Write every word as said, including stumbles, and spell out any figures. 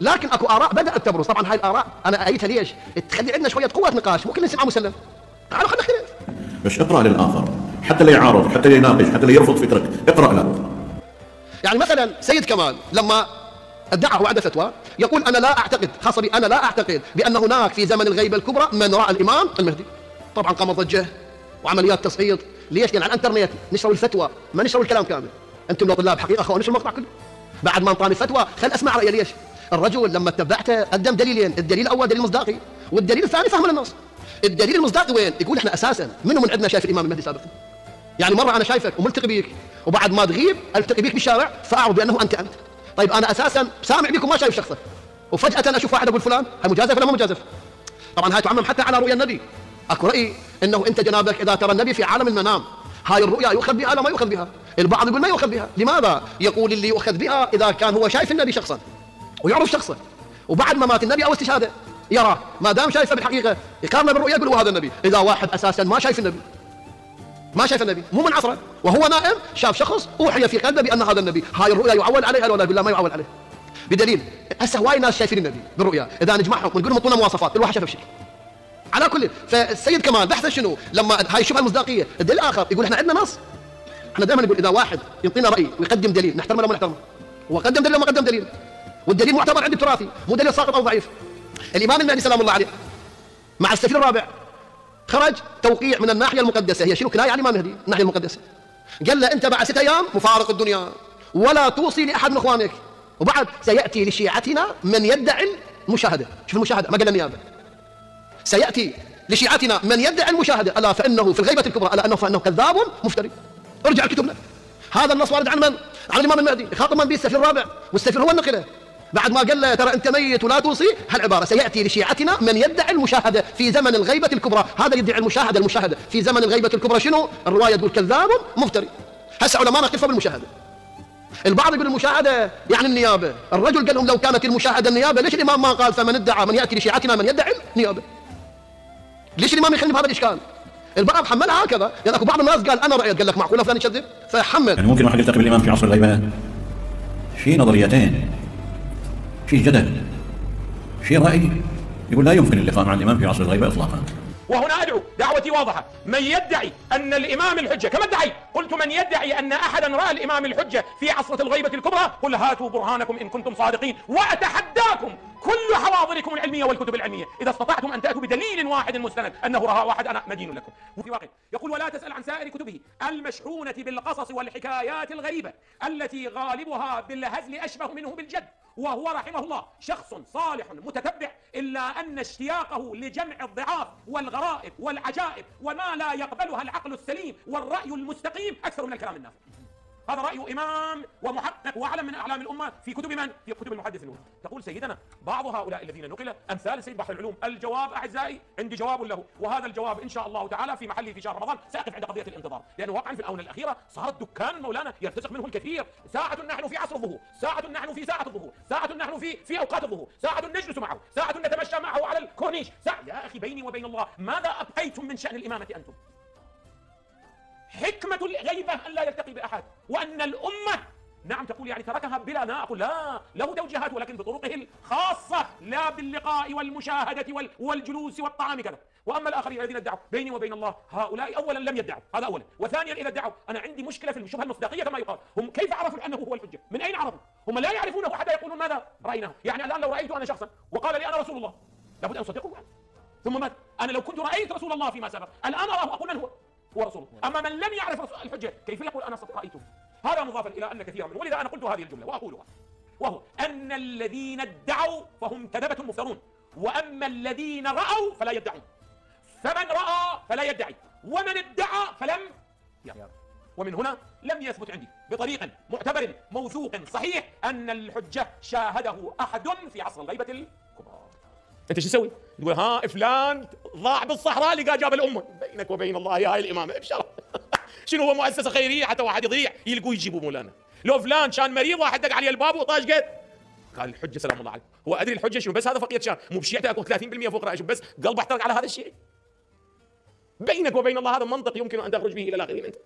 لكن اكو اراء بدات تبرز. طبعا هاي الاراء انا ايتها ليش؟ تخلي عندنا شويه قوه نقاش، مو كلنا نسمع مسلم. تعالوا خلينا نختلف. مش اقرا للاخر، حتى لا يعارض، حتى لا يناقش، حتى لا يرفض فكرتك، اقرا له. يعني مثلا سيد كمال لما ادعى وعد فتوى يقول انا لا اعتقد، خاصه بي انا لا اعتقد بان هناك في زمن الغيبه الكبرى من راى الامام المهدي. طبعا قامت ضجه وعمليات تصعيد، ليش؟ لان على الانترنت نشروا الفتوى، ما نشروا الكلام كامل. انتم لو طلاب حقيقه اخوان نشروا المقطع كله. بعد ما انطاني فتوى خل اسمع رايه. ليش؟ الرجل لما تبعته قدم دليلين، الدليل الاول دليل مصداقي، والدليل الثاني فهم للنص. الدليل المصداقي وين؟ يقول احنا اساسا منو من عندنا شايف الامام المهدي سابقا؟ يعني مره انا شايفك وملتقي بيك، وبعد ما تغيب التقي بيك بالشارع فاعرف بانه انت انت. طيب انا اساسا سامع بيك وما شايف شخصك، وفجاه اشوف واحد اقول فلان، هل مجازف ولا مو مجازف؟ طبعا هاي تعمم حتى على رؤيا النبي. اكو راي انه انت جنابك اذا ترى النبي في عالم المنام، هاي الرؤيا يؤخذ بها لا ما يؤخذ بها؟ البعض يقول ما يؤخذ بها. لماذا؟ يقول اللي يؤخذ بها اذا كان هو شايف النبي شخصا ويعرف شخصه، وبعد ما مات النبي او استشهاده يراه، ما دام شايفه بالحقيقه يقارنه بالرؤيا يقول هذا النبي. اذا واحد اساسا ما شايف النبي، ما شاف النبي، مو من عصره وهو نائم، شاف شخص اوحي في قلبه بان هذا النبي، هاي الرؤيا يعول عليها ولا بالله ما يعول عليه؟ بدليل هسه هواي ناس شايفين النبي بالرؤيا، اذا نجمعهم ونقول لهم اعطونا مواصفات، الواحد شاف شيء. على كل فالسيد كمان بحثه شنو؟ لما هاي الشبهه المصداقيه، الدليل الاخر يقول احنا عندنا نص. احنا دائما نقول اذا واحد يعطينا راي ويقدم دليل نحترمه ولا ما نحترمه؟ هو قدم دليل وما قدم دليل؟ والدليل معتبر عندي تراثي، مو دليل ساقط او ضعيف. الامام المهدي سلام الله عليه مع السفير الرابع خرج توقيع من الناحيه المقدسه، هي شنو؟ كنايه عن الامام المهدي، الناحيه المقدسه. قال له انت بعد ست ايام مفارق الدنيا ولا توصي لاحد من اخوانك، وبعد سياتي لشيعتنا من يدعي المشاهده، شوف المشاهده ما قال النيابه. سياتي لشيعتنا من يدعي المشاهده، الا فانه في الغيبه الكبرى، الا انه فانه كذاب مفتري. ارجع لكتبنا. هذا النص وارد عن من؟ عن الامام المهدي، يخاطب من به؟ السفير الرابع، والسفير هو النقله. بعد ما قال له ترى انت ميت ولا توصي، هالعباره سياتي لشيعتنا من يدعي المشاهده في زمن الغيبه الكبرى، هذا يدعي المشاهده، المشاهده في زمن الغيبه الكبرى شنو؟ الروايه تقول كذاب مفتري. هسه علماءنا اختلفوا بالمشاهده. البعض يقول المشاهده يعني النيابه، الرجل قال لهم لو كانت المشاهده النيابه ليش الامام ما قال فمن ادعى من ياتي لشيعتنا من يدعي النيابه؟ ليش الامام يخلي بهذا الاشكال؟ البعض حملها هكذا، يعني اكو بعض الناس قال انا رايت، قال لك معقوله فلان يكذب؟ فحمل. يعني ممكن واحد يلتقي بالامام في عصر الغيبه. في نظريتين، في جدل، في رأي يقول لا يمكن اللقاء مع الإمام في عصر الغيبة إطلاقا. وهنا أدعو دعوتي واضحة، من يدعي أن الإمام الحجة كما ادعي، قلت من يدعي أن أحدا رأى الإمام الحجة في عصرة الغيبة الكبرى قل هاتوا برهانكم إن كنتم صادقين، وأتحداكم كل حواضركم العلمية والكتب العلمية إذا استطعتم أن تأتوا بدليل واحد مستند أنه رأى واحد أنا مدين لكم. وفي واقع يقول ولا تسأل عن سائر كتبه المشحونة بالقصص والحكايات الغريبة التي غالبها بالهزل أشبه منه بالجد، وهو رحمه الله شخص صالح متتبع، إلا أن اشتياقه لجمع الضعاف والغرائب والعجائب وما لا يقبلها العقل السليم والرأي المستقيم أكثر من الكلام النافع. هذا رأي إمام ومحقق وأعلم من أعلام الأمة في كتب من؟ في كتب المحدث الأولى. تقول سيدنا بعض هؤلاء الذين نقل أمثال سيد بحر العلوم. الجواب أعزائي عندي جواب له، وهذا الجواب إن شاء الله تعالى في محله في شهر رمضان. سأقف عند قضية الانتظار، لأنه واقعا في الآونة الأخيرة صارت دكان مولانا يرتزق منه الكثير. ساعة نحن في عصر الظهور، ساعة نحن في ساعة الظهور، ساعة نحن في في أوقات الظهور، ساعة نجلس معه، ساعة نتمشى معه على الكورنيش، ساعة. يا أخي بيني وبين الله ماذا أبقيتم من شأن الإمامة أنتم؟ حكمة الغيبة أن لا يلتقي بأحد، وأن الأمة نعم تقول يعني تركها بلا ناقل، لا له توجيهات ولكن بطرقه الخاصة، لا باللقاء والمشاهدة والجلوس والطعام كذا. وأما الآخرين الذين ادعوا بيني وبين الله هؤلاء أولا لم يدعوا، هذا أولا، وثانيا إذا ادعوا أنا عندي مشكلة في الشبهة المصداقية كما يقال. هم كيف عرفوا أنه هو الحجة؟ من أين عرفوا؟ هم لا يعرفونه حتى يقولون ماذا رأيناه. يعني الآن لو رأيت أنا شخصا وقال لي أنا رسول الله لابد أن أصدقه ثم ماذا؟ أنا لو كنت رأيت رسول الله فيما سبق الآن أراه أقول من هو؟ ورسوله. أما من لم يعرف الحجة كيف يقول أنا رأيته؟ هذا مضافا إلى أن كثيرا منهم، ولذا أنا قلت هذه الجملة وأقولها، وهو أن الذين ادعوا فهم كذبة مفترون، وأما الذين رأوا فلا يدعون، فمن رأى فلا يدعي، ومن ادعى فلم يرى. ومن هنا لم يثبت عندي بطريق معتبر موثوق صحيح أن الحجة شاهده أحد في عصر الغيبة الكبرى. أنت شو تسوي؟ تقول ها فلان ضاع بالصحراء لقى جاب الأمة، بينك وبين الله يا هاي الإمامة إبشر. شنو هو مؤسسة خيرية حتى واحد يضيع يلقوه يجيبوه مولانا؟ لو فلان كان مريض واحد دق عليه الباب وطاش قد قال الحجة سلام الله عليه، هو أدري الحجة شنو؟ بس هذا فقير كان مو بشيعته، أكون ثلاثين بالمئة فوق رأيه بس قلبه احترق على هذا الشيء. بينك وبين الله هذا منطق يمكن أن تخرج به إلى الآخرين أنت.